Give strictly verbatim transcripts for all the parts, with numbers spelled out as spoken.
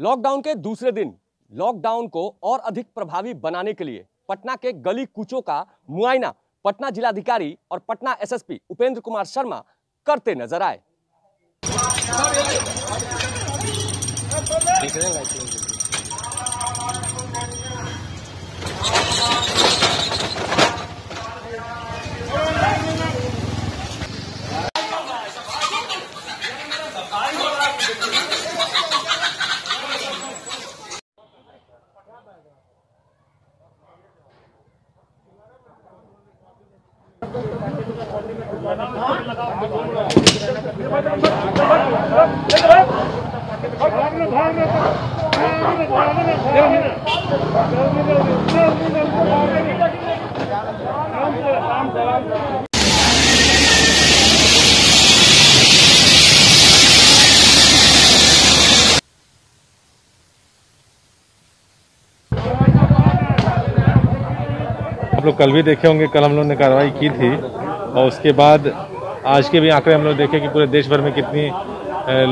Lockdown के दूसरे दिन लॉकडाउन को और अधिक प्रभावी बनाने के लिए पटना के गली कूचों का मुआयना पटना जिलाधिकारी और पटना एसएसपी उपेंद्र कुमार शर्मा करते नजर आए। भाग आप लोग कल भी देखे होंगे, कल हम लोगों ने कार्रवाई की थी और उसके बाद आज के भी आंकड़े हम लोग देखे कि पूरे देश भर में कितनी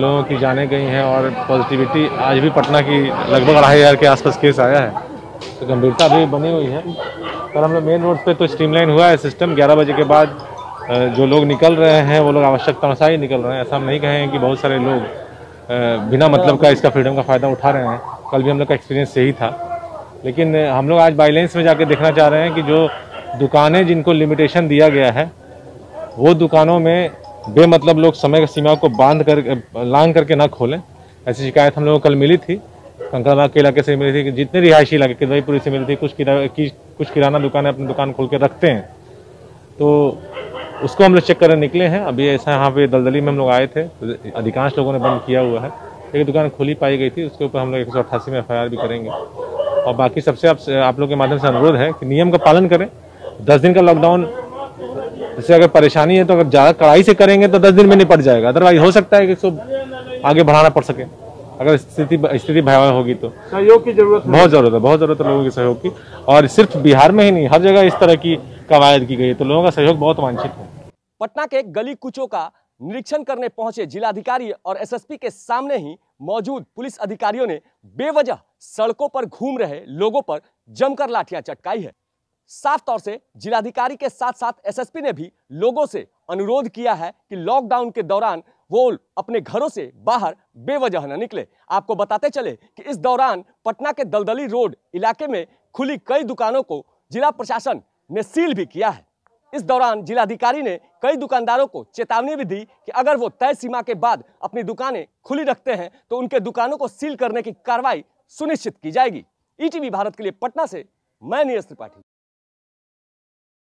लोगों की जाने गई हैं और पॉजिटिविटी आज भी पटना की लगभग अढ़ाई हज़ार के आसपास केस आया है, तो गंभीरता भी बनी हुई है। कल हम लोग मेन रोड पे तो स्ट्रीमलाइन हुआ है सिस्टम, ग्यारह बजे के बाद जो लोग निकल रहे हैं वो लोग आवश्यकता अनुसार ही निकल रहे हैं। ऐसा हम नहीं कहें कि बहुत सारे लोग बिना मतलब का इसका फ्रीडम का फ़ायदा उठा रहे हैं, कल भी हम लोग का एक्सपीरियंस यही था। लेकिन हम लोग आज बाइलेंस में जाके देखना चाह रहे हैं कि जो दुकानें जिनको लिमिटेशन दिया गया है वो दुकानों में बेमतलब लोग समय की सीमा को बांध कर लांग करके ना खोलें। ऐसी शिकायत हम लोगों को कल मिली थी, कंकड़ाग के इलाके से मिली थी, जितने रिहायशी इलाके किदईपुरी से मिली थी। कुछ किरा की कुछ किराना दुकानें अपनी दुकान खोल के रखते हैं, तो उसको हम लोग चेक करने निकले हैं। अभी ऐसा यहाँ पे दलदली में हम लोग आए थे, अधिकांश लोगों ने बंद किया हुआ है, एक दुकान खोली पाई गई थी, उसके ऊपर हम लोग एक सौ अट्ठासी में एफ आई आर भी करेंगे। और बाकी सबसे आप आप लोगों के माध्यम से अनुरोध है कि नियम का पालन करें। दस दिन का लॉकडाउन जैसे अगर परेशानी है तो अगर ज़्यादा कड़ाई से करेंगे तो दस दिन में निपट जाएगा, अदरवाइज हो सकता है कि इसको आगे बढ़ाना पड़ सके अगर स्थिति स्थिति भयावह होगी। तो सहयोग की जरूरत बहुत ज़रूरत है, बहुत ज़रूरत है लोगों के सहयोग की, और सिर्फ बिहार में ही नहीं, हर जगह इस तरह की कवायद की गई है, तो लोगों का सहयोग बहुत वांछित है। पटना के गली कूचों का निरीक्षण करने पहुंचे जिलाधिकारी और एसएसपी के सामने ही मौजूद पुलिस अधिकारियों ने बेवजह सड़कों पर घूम रहे लोगों पर जमकर लाठियां चटकाई है। साफ तौर से जिलाधिकारी के साथ साथ एसएसपी ने भी लोगों से अनुरोध किया है कि लॉकडाउन के दौरान वो अपने घरों से बाहर बेवजह न निकले। आपको बताते चले कि इस दौरान पटना के दलदली रोड इलाके में खुली कई दुकानों को जिला प्रशासन ने सील भी किया है। इस दौरान जिलाधिकारी ने कई दुकानदारों को चेतावनी भी दी कि अगर वो तय सीमा के बाद अपनी दुकानें खुली रखते हैं तो उनके दुकानों को सील करने की कार्रवाई सुनिश्चित की जाएगी। ईटीवी भारत के लिए पटना से मैं नीरज त्रिपाठी।